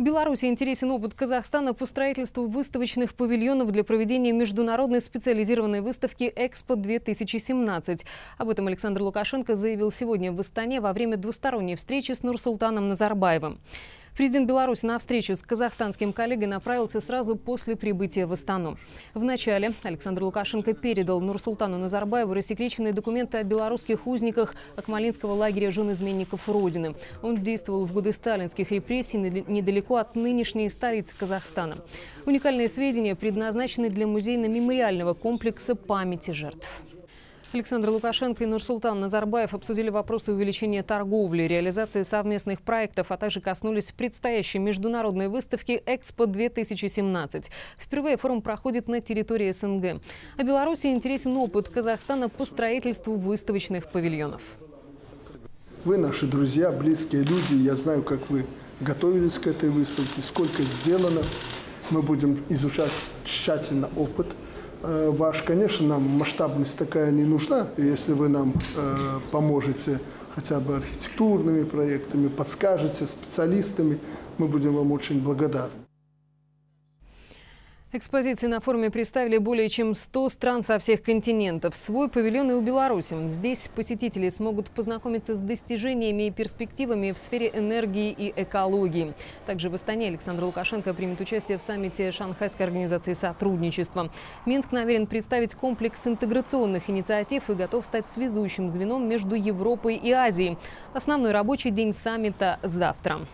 Беларуси интересен опыт Казахстана по строительству выставочных павильонов для проведения международной специализированной выставки «Экспо-2017». Об этом Александр Лукашенко заявил сегодня в Астане во время двусторонней встречи с Нурсултаном Назарбаевым. Президент Беларуси на встречу с казахстанским коллегой направился сразу после прибытия в Астану. Вначале Александр Лукашенко передал Нурсултану Назарбаеву рассекреченные документы о белорусских узниках Акмалинского лагеря жен изменников Родины. Он действовал в годы сталинских репрессий недалеко от нынешней столицы Казахстана. Уникальные сведения предназначены для музейно-мемориального комплекса памяти жертв. Александр Лукашенко и Нурсултан Назарбаев обсудили вопросы увеличения торговли, реализации совместных проектов, а также коснулись предстоящей международной выставки «Экспо-2017». Впервые форум проходит на территории СНГ. А Беларуси интересен опыт Казахстана по строительству выставочных павильонов. Вы наши друзья, близкие люди. Я знаю, как вы готовились к этой выставке, сколько сделано. Мы будем изучать тщательно опыт. Ваш, конечно, нам масштабность такая не нужна, если вы нам поможете хотя бы архитектурными проектами, подскажете специалистами, мы будем вам очень благодарны. Экспозиции на форуме представили более чем 100 стран со всех континентов. Свой павильон и у Беларуси. Здесь посетители смогут познакомиться с достижениями и перспективами в сфере энергии и экологии. Также в Астане Александр Лукашенко примет участие в саммите Шанхайской организации сотрудничества. Минск намерен представить комплекс интеграционных инициатив и готов стать связующим звеном между Европой и Азией. Основной рабочий день саммита завтра.